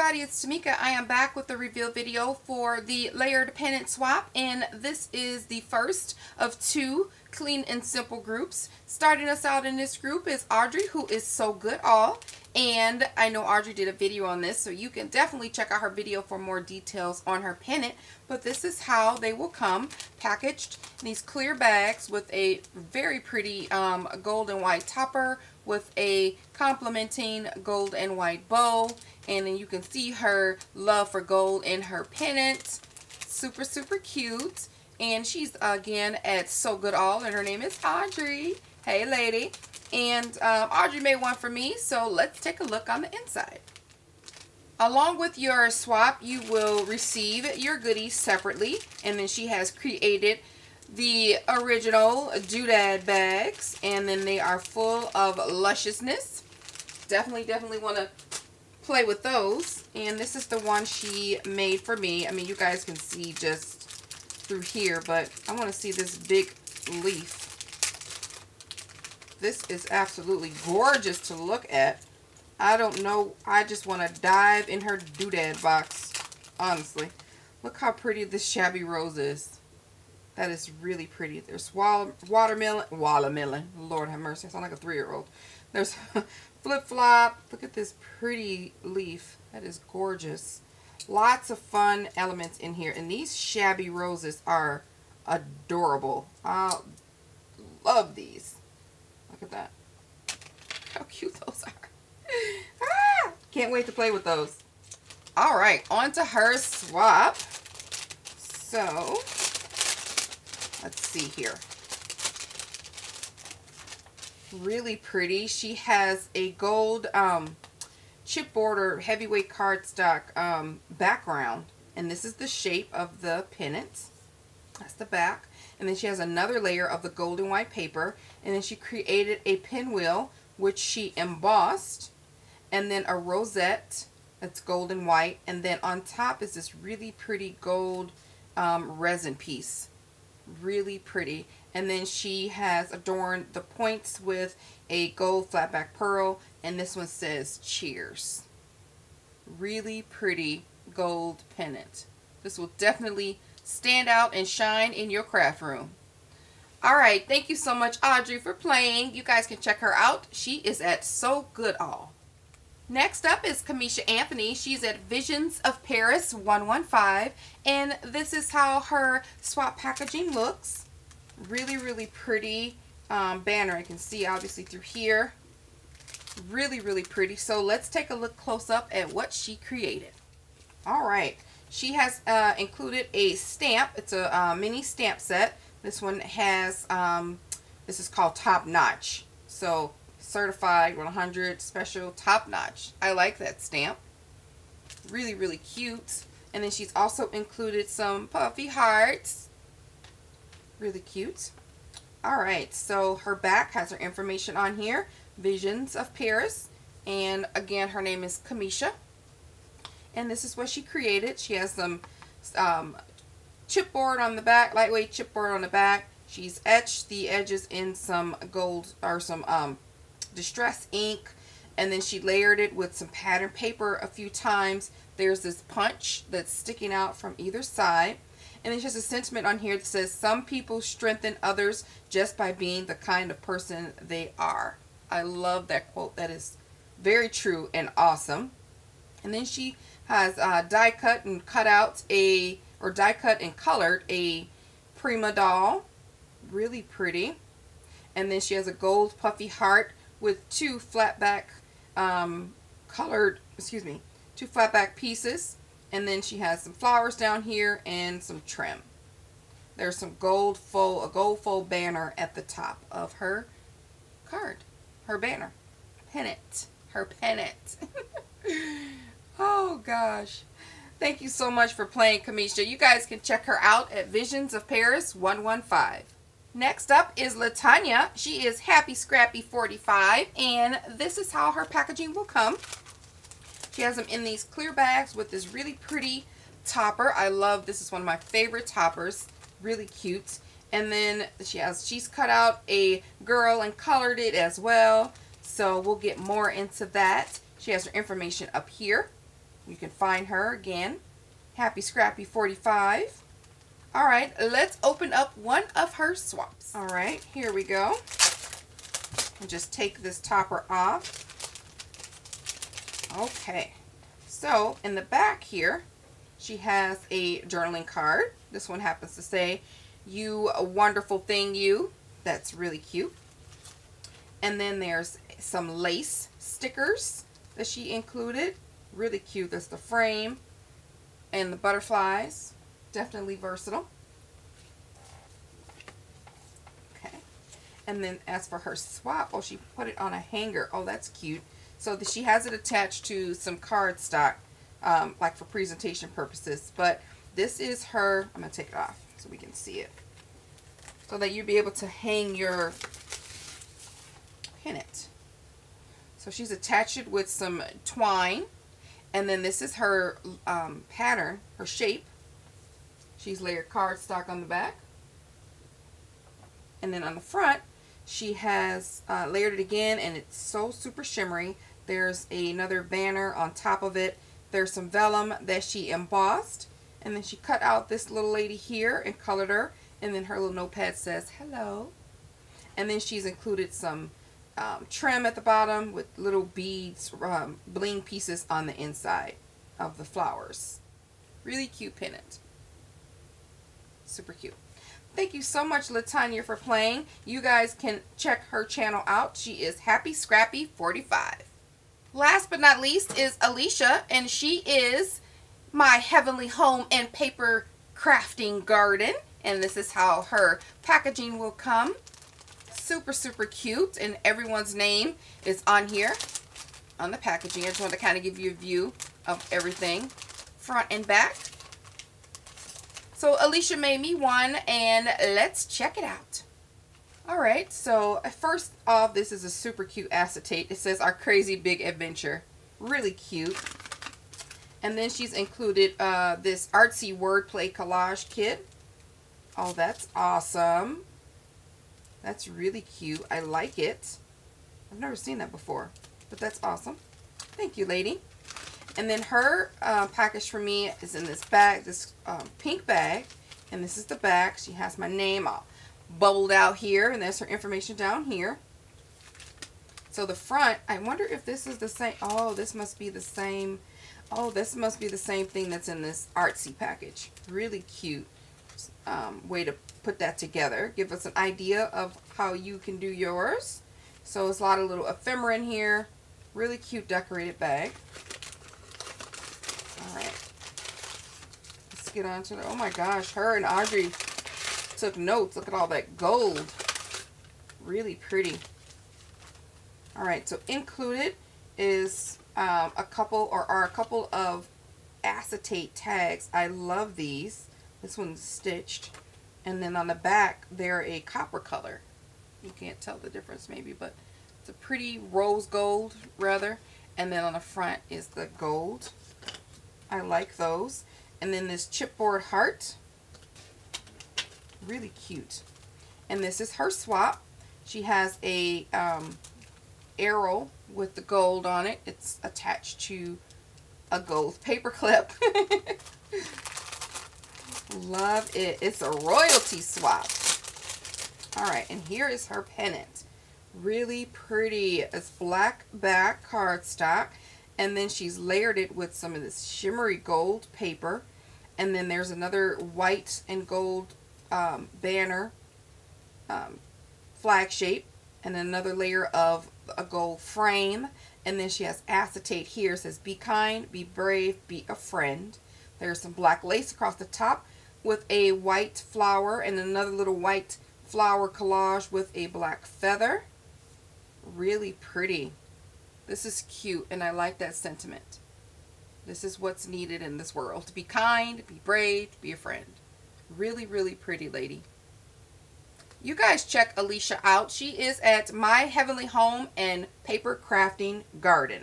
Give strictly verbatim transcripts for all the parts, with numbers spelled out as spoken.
everybody, it's Tamika. I am back with the reveal video for the layered pendant swap, and this is the first of two clean and simple groups. Starting us out in this group is Audrey, who is SewGoodAll, and I know Audrey did a video on this, so you can definitely check out her video for more details on her pendant. But this is how they will come packaged in these clear bags with a very pretty um, gold and white topper with a complementing gold and white bow. And then you can see her love for gold in her pendant. Super, super cute. And she's, again, at SewGoodAll, and her name is Audrey. Hey, lady. And um, Audrey made one for me, so let's take a look on the inside. Along with your swap, you will receive your goodies separately. And then she has created the original doodad bags, and then they are full of lusciousness. Definitely, definitely want to play with those. And this is the one she made for me. I mean, you guys can see just through here, but I want to see this big leaf. This is absolutely gorgeous to look at. I don't know, I just want to dive in her doodad box, honestly. Look how pretty this shabby rose is. That is really pretty. There's watermelon, watermelon, Lord have mercy, I sound like a three-year-old. There's flip-flop. Look at this pretty leaf. That is gorgeous. Lots of fun elements in here. And these shabby roses are adorable. I love these. Look at that. How cute those are. Ah, can't wait to play with those. All right, on to her swap. So let's see here. Really pretty. She has a gold um, chipboard or heavyweight cardstock um, background. And this is the shape of the pennant. That's the back. And then she has another layer of the gold and white paper. And then she created a pinwheel, which she embossed. And then a rosette that's gold and white. And then on top is this really pretty gold um, resin piece. Really pretty. And then she has adorned the points with a gold flatback pearl, and this one says cheers. Really pretty gold pendant. This will definitely stand out and shine in your craft room. All right, thank you so much, Audrey, for playing. You guys can check her out. She is at SewGoodAll. Next up is Kamisha Anthony. She's at Visions of Paris one one five, and this is how her swap packaging looks. Really, really pretty um, banner. I can see obviously through here. Really, really pretty. So let's take a look close up at what she created. All right, she has uh, included a stamp. It's a uh, mini stamp set. This one has, um, this is called Top Notch. So certified one hundred special top notch. I like that stamp. Really, really cute. And then she's also included some puffy hearts. Really cute. All right, so her back has her information on here, Visions of Paris, and again her name is Kamisha, and this is what she created. She has some um, chipboard on the back, lightweight chipboard on the back. She's etched the edges in some gold or some um, distress ink, and then she layered it with some patterned paper a few times. There's this punch that's sticking out from either side, and it's just a sentiment on here that says some people strengthen others just by being the kind of person they are. I love that quote. That is very true and awesome. And then she has uh, die cut and cut out a or die cut and colored a Prima doll. Really pretty. And then she has a gold puffy heart with two flat back um, colored, excuse me, two flat back pieces. And then she has some flowers down here and some trim. There's some gold fold, a gold fold banner at the top of her card, her banner, pennant, her pennant. Oh gosh. Thank you so much for playing, Kamisha. You guys can check her out at Visions of Paris one one five. Next up is Latanya. She is Happy Scrappy forty-five, and this is how her packaging will come. She has them in these clear bags with this really pretty topper. I love this. Is one of my favorite toppers. Really cute. And then she has she's cut out a girl and colored it as well. So we'll get more into that. She has her information up here. You can find her again, Happy Scrappy forty-five. All right, let's open up one of her swaps. All right, here we go. And just take this topper off. Okay, so in the back here, she has a journaling card. This one happens to say, "You a wonderful thing, you." That's really cute. And then there's some lace stickers that she included. Really cute. That's the frame and the butterflies. Definitely versatile. Okay. And then as for her swap, oh, she put it on a hanger. Oh, that's cute. So that she has it attached to some cardstock, um, like for presentation purposes. But this is her. I'm going to take it off so we can see it. So that you'll be able to hang your, pin it. So she's attached it with some twine. And then this is her um, pattern, her shape. She's layered cardstock on the back. And then on the front, she has uh, layered it again, and it's so super shimmery. There's another banner on top of it. There's some vellum that she embossed. And then she cut out this little lady here and colored her. And then her little notepad says, hello. And then she's included some um, trim at the bottom with little beads, um, bling pieces on the inside of the flowers. Really cute pendant. Super cute. Thank you so much, Latanya, for playing. You guys can check her channel out. She is Happy Scrappy forty-five. Last but not least is Alicia, and she is My Heavenly Home and Paper Crafting Garden. And this is how her packaging will come. Super, super cute, and everyone's name is on here on the packaging. I just want to kind of give you a view of everything, front and back. So Alicia made me one, and let's check it out. All right, so first off, this is a super cute acetate. It says Our Crazy Big Adventure. Really cute. And then she's included uh, this artsy wordplay collage kit. Oh, that's awesome. That's really cute. I like it. I've never seen that before, but that's awesome. Thank you, lady. And then her uh, package for me is in this bag, this um, pink bag. And this is the back. She has my name all bubbled out here. And there's her information down here. So the front, I wonder if this is the same. Oh, this must be the same. Oh, this must be the same thing that's in this artsy package. Really cute um, way to put that together. Give us an idea of how you can do yours. So it's a lot of little ephemera in here. Really cute decorated bag. All right, let's get on to the, oh my gosh, her and Audrey took notes. Look at all that gold. Really pretty. All right, so included is um, a couple or are a couple of acetate tags. I love these. This one's stitched. And then on the back, they're a copper color. You can't tell the difference maybe, but it's a pretty rose gold rather. And then on the front is the gold. I like those. And then this chipboard heart. Really cute. And this is her swap. She has a um, arrow with the gold on it. It's attached to a gold paper clip. Love it. It's a royalty swap. All right, and here is her pennant. Really pretty. It's black back cardstock. And then she's layered it with some of this shimmery gold paper. And then there's another white and gold um, banner um, flag shape. And another layer of a gold frame. And then she has acetate here. It says, be kind, be brave, be a friend. There's some black lace across the top with a white flower. And another little white flower collage with a black feather. Really pretty. This is cute, and I like that sentiment. This is what's needed in this world. To be kind, be brave, be a friend. Really, really pretty lady. You guys check Alicia out. She is at My Heavenly Home and Paper Crafting Garden.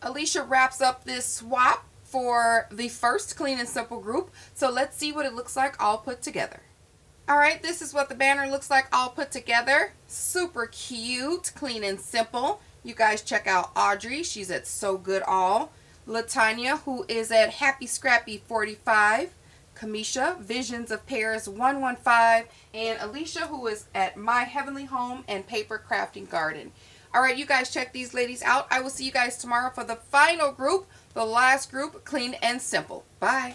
Alicia wraps up this swap for the first Clean and Simple group. So let's see what it looks like all put together. All right, this is what the banner looks like all put together. Super cute, clean and simple. You guys check out Audrey. She's at SewGoodAll. Latanya, who is at Happy Scrappy forty-five, Kamisha, Visions of Paris one one five, and Alicia, who is at My Heavenly Home and Paper Crafting Garden. Alright, you guys check these ladies out. I will see you guys tomorrow for the final group, the last group, Clean and Simple. Bye!